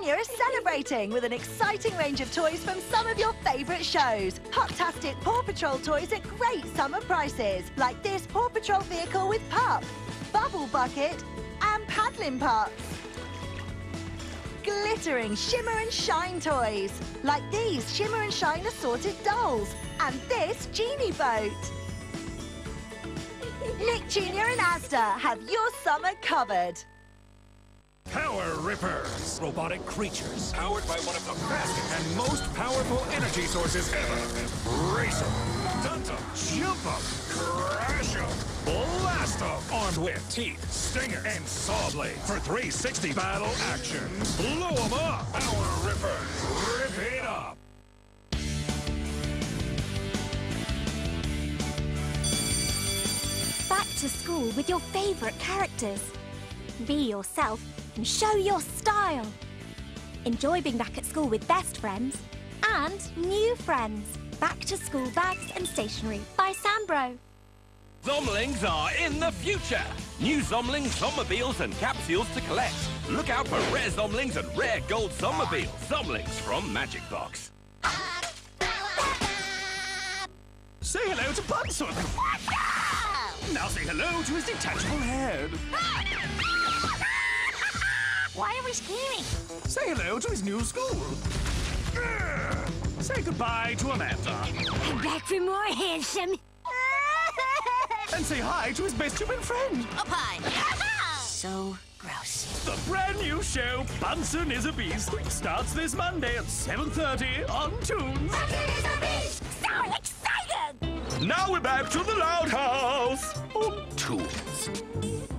Jr. is celebrating with an exciting range of toys from some of your favourite shows. Hot-tastic Paw Patrol toys at great summer prices, like this Paw Patrol vehicle with pup, bubble bucket and paddling parts. Glittering Shimmer and Shine toys, like these Shimmer and Shine assorted dolls and this genie boat. Nick Jr. and Asda have your summer covered. Power Rippers, robotic creatures powered by one of the fastest and most powerful energy sources ever. Race them, stunt them, jump them, crash them, blast them. Armed with teeth, stingers, and saw blades for 360 battle action. Blow them up. Power Rippers, rip it up. Back to school with your favorite characters. Be yourself and show your style. Enjoy being back at school with best friends and new friends. Back to school bags and stationery by Sambro. Zomlings are in the future. New Zomlings, Zommobiles and capsules to collect. Look out for rare Zomlings and rare gold Zommobiles. Zomlings from Magic Box. Say hello to Bunsen. Now say hello to his detachable head. Why are we screaming? Say hello to his new school. Say goodbye to Amanda. I'm back for more, handsome. And say hi to his best human friend. Up high. So gross. The brand new show, Bunsen is a Beast, starts this Monday at 7:30 on Tunes. Bunsen is a Beast! So excited! Now we're back to The Loud House on Tunes.